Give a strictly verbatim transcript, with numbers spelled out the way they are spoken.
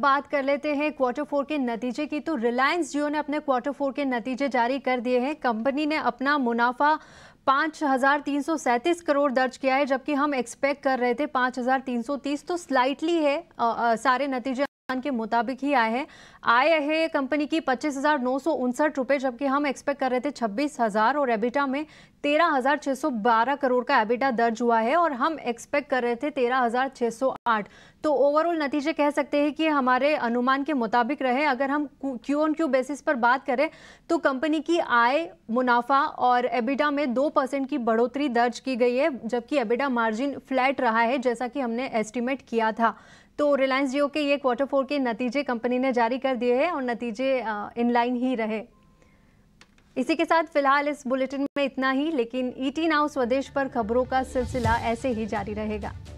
बात कर लेते हैं क्वार्टर फोर के नतीजे की। तो रिलायंस जियो ने अपने क्वार्टर फोर के नतीजे जारी कर दिए हैं। कंपनी ने अपना मुनाफा पाँच हज़ार तीन सौ सैंतीस करोड़ दर्ज किया है, जबकि हम एक्सपेक्ट कर रहे थे पाँच हज़ार तीन सौ तीस। तो स्लाइटली है, आ, आ, सारे नतीजे के मुताबिक ही आए हैं। आय है कंपनी की पच्चीस हज़ार नौ सौ उनसठ रुपये, जबकि हम एक्सपेक्ट कर रहे थे छब्बीस हज़ार। और एबिटा में तेरह हज़ार छः सौ बारह करोड़ का एबिटा दर्ज हुआ है और हम एक्सपेक्ट कर रहे थे तेरह हज़ार छः सौ आठ। तो ओवरऑल नतीजे कह सकते हैं कि हमारे अनुमान के मुताबिक रहे। अगर हम क्यू ऑन क्यू बेसिस पर बात करें तो कंपनी की आय, मुनाफा और एबिटा में दो परसेंट की बढ़ोतरी दर्ज की गई है, जबकि एबिटा मार्जिन फ्लैट रहा है जैसा कि हमने एस्टिमेट किया था। तो रिलायंस जियो के ये क्वार्टर फोर के नतीजे कंपनी ने जारी कर दिए हैं और नतीजे इनलाइन ही रहे। इसी के साथ फिलहाल इस बुलेटिन में इतना ही, लेकिन ई टी नाउ स्वदेश पर खबरों का सिलसिला ऐसे ही जारी रहेगा।